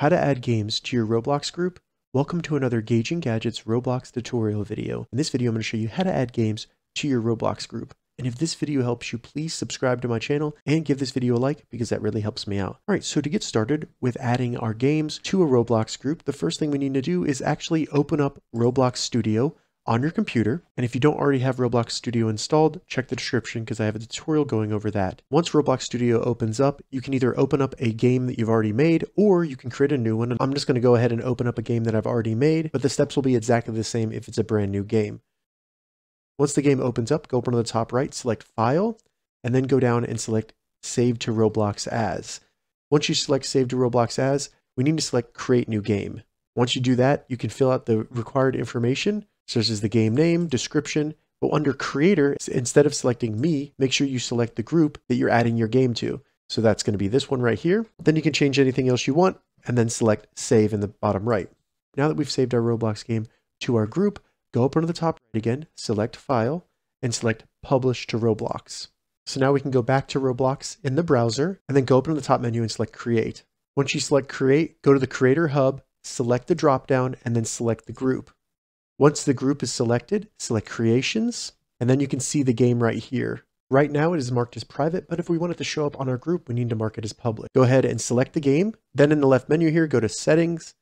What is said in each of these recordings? How to add games to your Roblox group? Welcome to another Gauging Gadgets Roblox tutorial video. In this video, I'm going to show you how to add games to your Roblox group. And if this video helps you, please subscribe to my channel and give this video a like because that really helps me out. All right, so to get started with adding our games to a Roblox group, the first thing we need to do is actually open up Roblox Studio on your computer. And if you don't already have Roblox Studio installed, check the description because I have a tutorial going over that. Once Roblox Studio opens up, you can either open up a game that you've already made, or you can create a new one. And I'm just going to go ahead and open up a game that I've already made, but the steps will be exactly the same if it's a brand new game. Once the game opens up, go over to the top right, select File, and then go down and select Save to Roblox As. Once you select Save to Roblox As, we need to select Create New Game. Once you do that, you can fill out the required information, such as the game name, description, but under Creator, instead of selecting Me, make sure you select the group that you're adding your game to. So that's going to be this one right here. Then you can change anything else you want, and then select Save in the bottom right. Now that we've saved our Roblox game to our group, go up under the top right again, select File, and select Publish to Roblox. So now we can go back to Roblox in the browser, and then go up under the top menu and select Create. Once you select Create, go to the Creator Hub, select the dropdown, and then select the group. Once the group is selected, select Creations, and then you can see the game right here. Right now it is marked as private, but if we want it to show up on our group, we need to mark it as public. Go ahead and select the game. Then in the left menu here, go to Settings,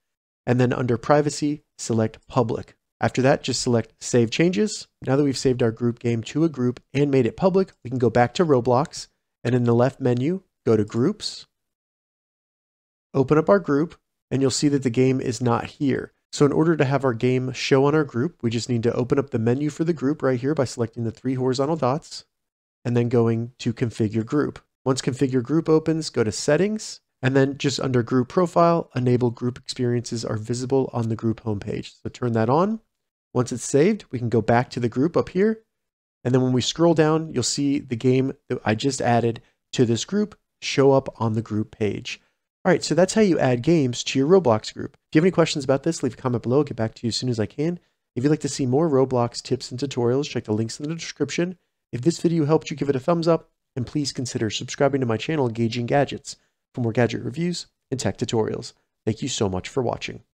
and then under Privacy, select Public. After that, just select Save Changes. Now that we've saved our group game to a group and made it public, we can go back to Roblox, and in the left menu, go to Groups, open up our group, and you'll see that the game is not here. So in order to have our game show on our group, we just need to open up the menu for the group right here by selecting the three horizontal dots and then going to Configure Group. Once Configure Group opens, go to Settings, and then just under Group Profile, enable group experiences are visible on the group homepage. So turn that on. Once it's saved, we can go back to the group up here. And then when we scroll down, you'll see the game that I just added to this group show up on the group page. All right, so that's how you add games to your Roblox group. If you have any questions about this, leave a comment below. I'll get back to you as soon as I can. If you'd like to see more Roblox tips and tutorials, check the links in the description. If this video helped you, give it a thumbs up, and please consider subscribing to my channel, Gauging Gadgets, for more gadget reviews and tech tutorials. Thank you so much for watching.